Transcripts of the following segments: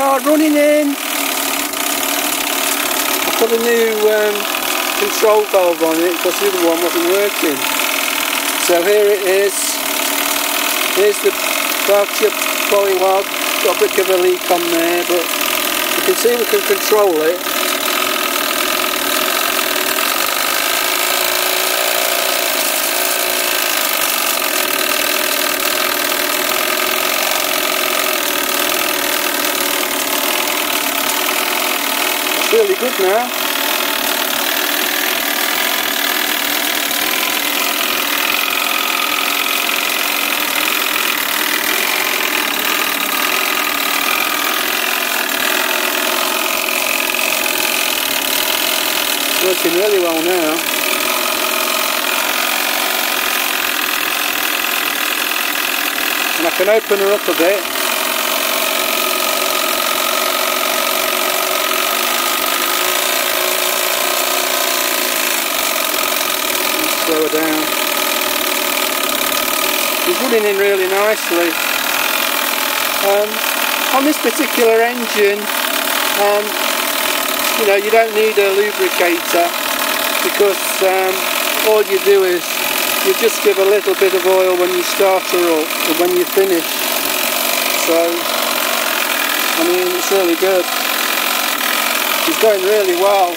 are running in. I put a new control valve on it because the other one wasn't working. So here it is. Here's the Boucher Pollywog. Got a bit of a leak on there, but you can see we can control it. Really good now. Working really well now. And I can open her up a bit. Slow it down. It's running in really nicely. On this particular engine, you know, you don't need a lubricator because all you do is you just give a little bit of oil when you start her up and when you finish. So, I mean, it's really good. She's going really well.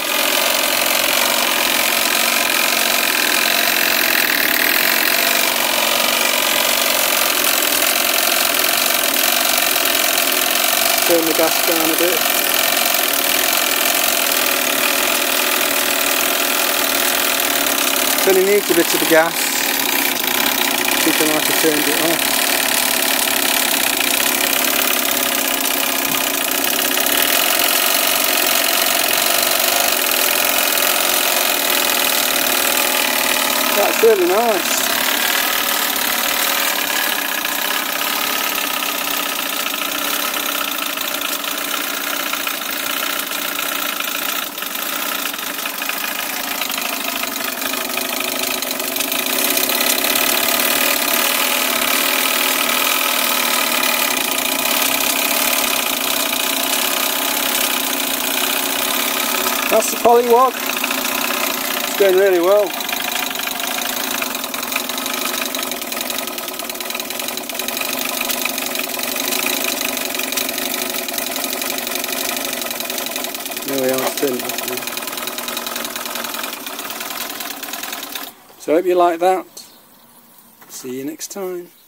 Turn the gas down a bit. It's only needs a bit of the gas. I think I might have turned it off. That's really nice. That's the Pollywog. It's going really well. There we are, still. So I hope you like that. See you next time.